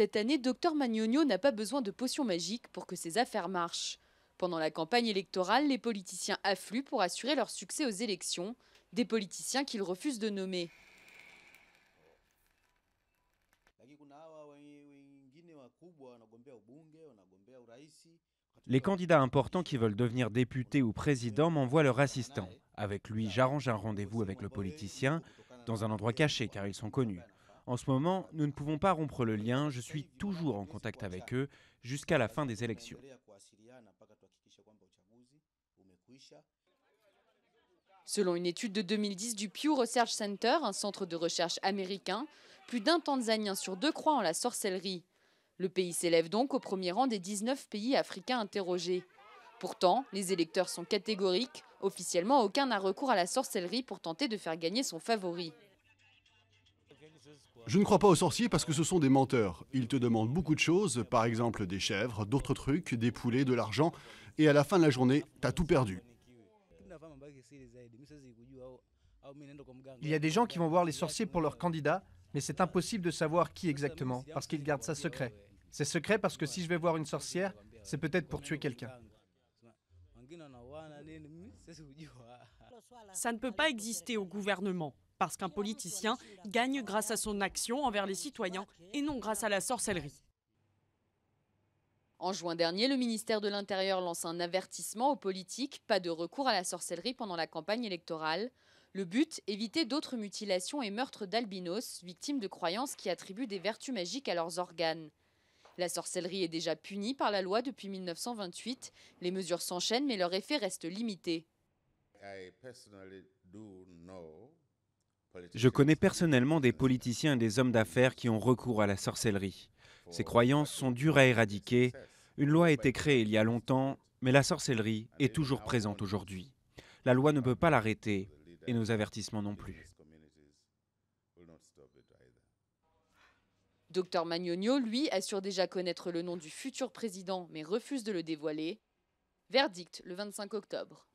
Cette année, Dr Magnonio n'a pas besoin de potions magiques pour que ses affaires marchent. Pendant la campagne électorale, les politiciens affluent pour assurer leur succès aux élections, des politiciens qu'ils refusent de nommer. Les candidats importants qui veulent devenir députés ou présidents m'envoient leur assistant. Avec lui, j'arrange un rendez-vous avec le politicien, dans un endroit caché car ils sont connus. En ce moment, nous ne pouvons pas rompre le lien, je suis toujours en contact avec eux jusqu'à la fin des élections. Selon une étude de 2010 du Pew Research Center, un centre de recherche américain, plus d'un Tanzanien sur deux croit en la sorcellerie. Le pays s'élève donc au premier rang des 19 pays africains interrogés. Pourtant, les électeurs sont catégoriques. Officiellement, aucun n'a recours à la sorcellerie pour tenter de faire gagner son favori. Je ne crois pas aux sorciers parce que ce sont des menteurs. Ils te demandent beaucoup de choses, par exemple des chèvres, d'autres trucs, des poulets, de l'argent. Et à la fin de la journée, t'as tout perdu. Il y a des gens qui vont voir les sorciers pour leurs candidats, mais c'est impossible de savoir qui exactement, parce qu'ils gardent ça secret. C'est secret parce que si je vais voir une sorcière, c'est peut-être pour tuer quelqu'un. Ça ne peut pas exister au gouvernement, parce qu'un politicien gagne grâce à son action envers les citoyens et non grâce à la sorcellerie. En juin dernier, le ministère de l'Intérieur lance un avertissement aux politiques, pas de recours à la sorcellerie pendant la campagne électorale. Le but, éviter d'autres mutilations et meurtres d'albinos, victimes de croyances qui attribuent des vertus magiques à leurs organes. La sorcellerie est déjà punie par la loi depuis 1928. Les mesures s'enchaînent, mais leur effet reste limité. Je connais personnellement des politiciens et des hommes d'affaires qui ont recours à la sorcellerie. Ces croyances sont dures à éradiquer. Une loi a été créée il y a longtemps, mais la sorcellerie est toujours présente aujourd'hui. La loi ne peut pas l'arrêter, et nos avertissements non plus. Dr Magnonio, lui, assure déjà connaître le nom du futur président, mais refuse de le dévoiler. Verdict le 25 octobre.